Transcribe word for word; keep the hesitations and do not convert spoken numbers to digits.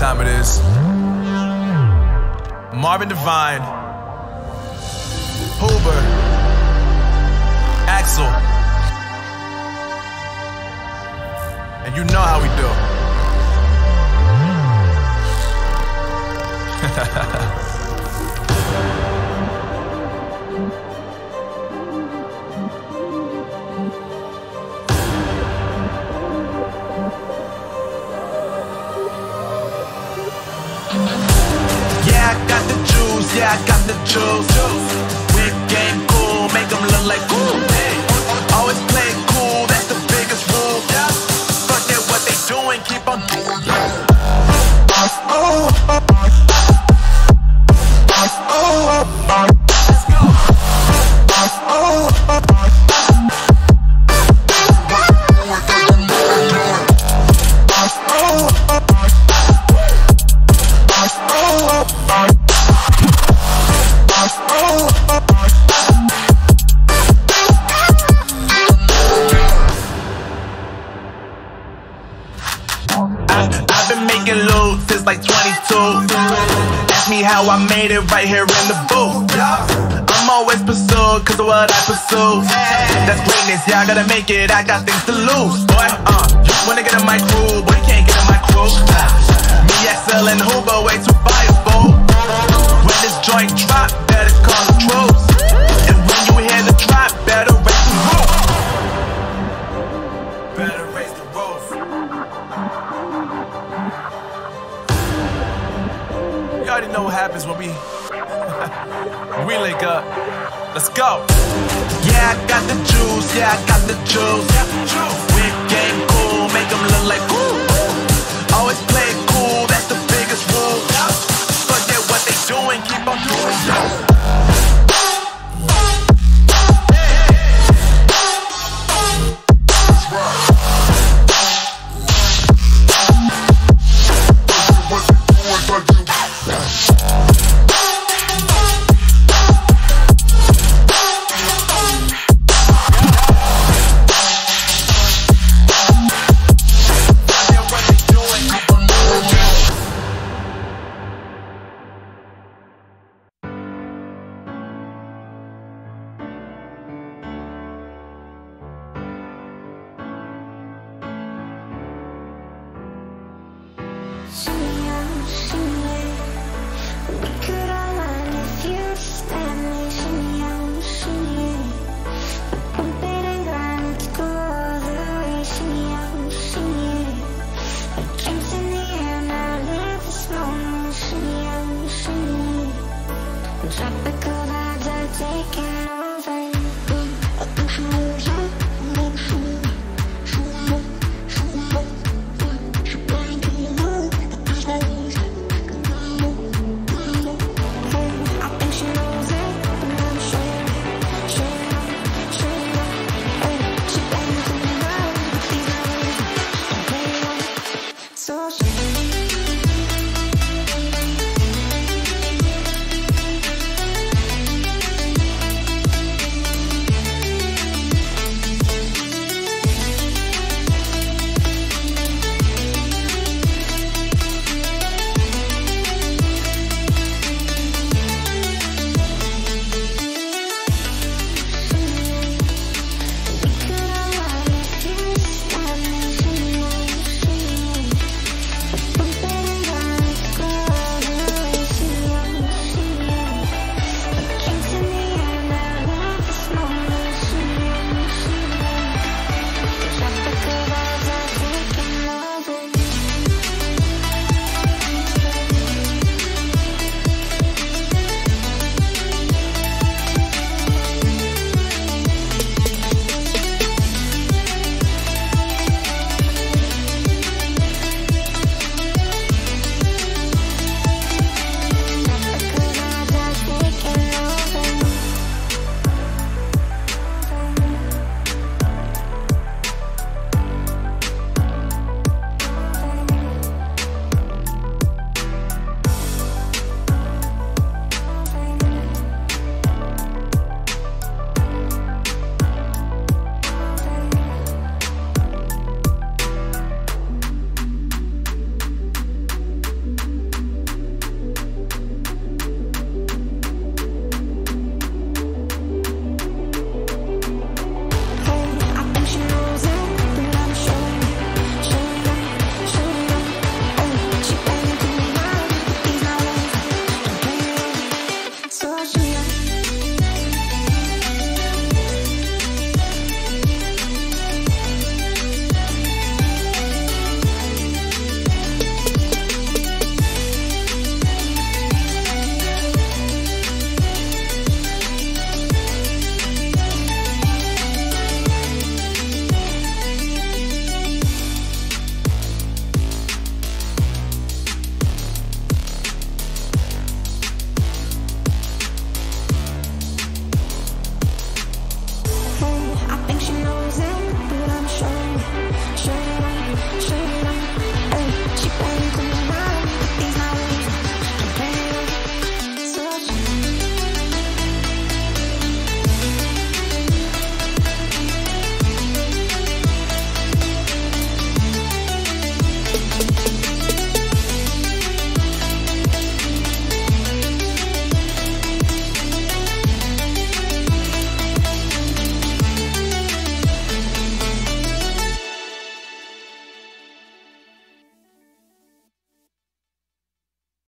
Time it is. Marvin Devine, Hoover, Axel, and you know how we do. Yeah, I got the juice, yeah, I got the juice. Whip game cool, make them look like cool. Always play cool, that's the biggest rule. Fuck that what they doing, keep on doing. How I made it right here in the booth. I'm always pursued, cause of what I pursue. That's greatness, yeah, I gotta make it, I got things to lose. Boy, uh, you wanna get in my crew, but you can't get in my crew. Me, Excel, and Hoover, way too fireball. When this joint drop, better call the troops. And when you hear the drop, better raise the roof. Better raise the roof. You already know what happens when we when we link up. Let's go. Yeah, I got the juice. Yeah, I got the juice. Whip game cool, make them look like cool. Always play cool, that's the biggest rule. Forget what they doing, keep on doing. she, oh, she.